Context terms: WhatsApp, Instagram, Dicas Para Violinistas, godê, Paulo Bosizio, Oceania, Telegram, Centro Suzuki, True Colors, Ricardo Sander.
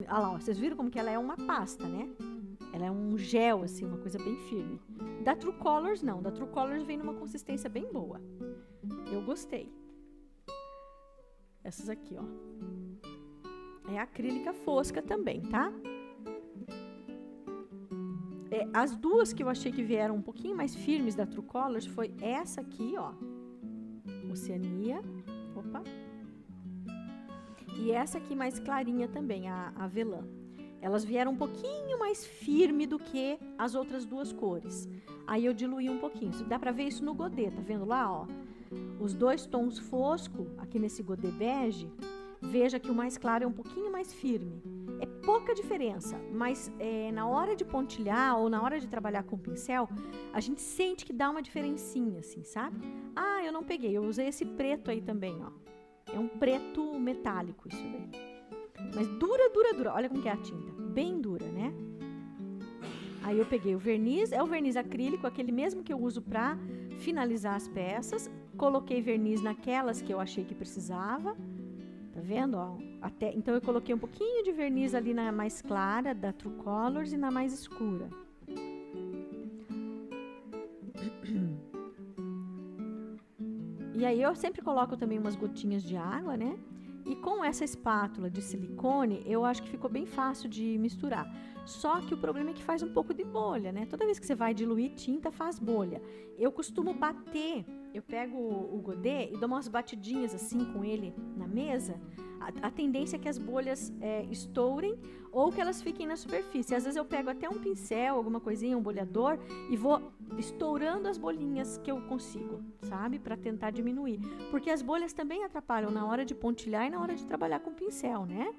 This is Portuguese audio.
Olha lá, ó, vocês viram como que ela é uma pasta, né? Ela é um gel, assim, uma coisa bem firme. Da True Colors, não. Da True Colors vem numa consistência bem boa. Eu gostei. Essas aqui, ó. É acrílica fosca também, tá? É, as duas que eu achei que vieram um pouquinho mais firmes da True Colors foi essa aqui, ó. Oceania. Opa. E essa aqui mais clarinha também, a avelã. Elas vieram um pouquinho mais firme do que as outras duas cores. Aí eu diluí um pouquinho. Dá pra ver isso no godê, tá vendo lá, ó? Os dois tons fosco, aqui nesse godê bege, veja que o mais claro é um pouquinho mais firme. É pouca diferença, mas na hora de pontilhar ou na hora de trabalhar com o pincel, a gente sente que dá uma diferencinha, assim, sabe? Ah, eu não peguei, eu usei esse preto aí também, ó. É um preto metálico isso daí. Mas dura, dura, dura. Olha como que é a tinta. Bem dura, né? Aí eu peguei o verniz. É o verniz acrílico, aquele mesmo que eu uso pra finalizar as peças. Coloquei verniz naquelas que eu achei que precisava. Tá vendo? Ó, até, então eu coloquei um pouquinho de verniz ali na mais clara, da True Colors, e na mais escura. E aí eu sempre coloco também umas gotinhas de água, né? E com essa espátula de silicone, eu acho que ficou bem fácil de misturar. Só que o problema é que faz um pouco de bolha, né? Toda vez que você vai diluir tinta, faz bolha. Eu costumo bater, eu pego o godê e dou umas batidinhas assim com ele na mesa. A tendência é que as bolhas estourem ou que elas fiquem na superfície. Às vezes eu pego até um pincel, alguma coisinha, um bolhador e vou estourando as bolinhas que eu consigo, sabe? Para tentar diminuir. Porque as bolhas também atrapalham na hora de pontilhar e na hora de trabalhar com o pincel, né?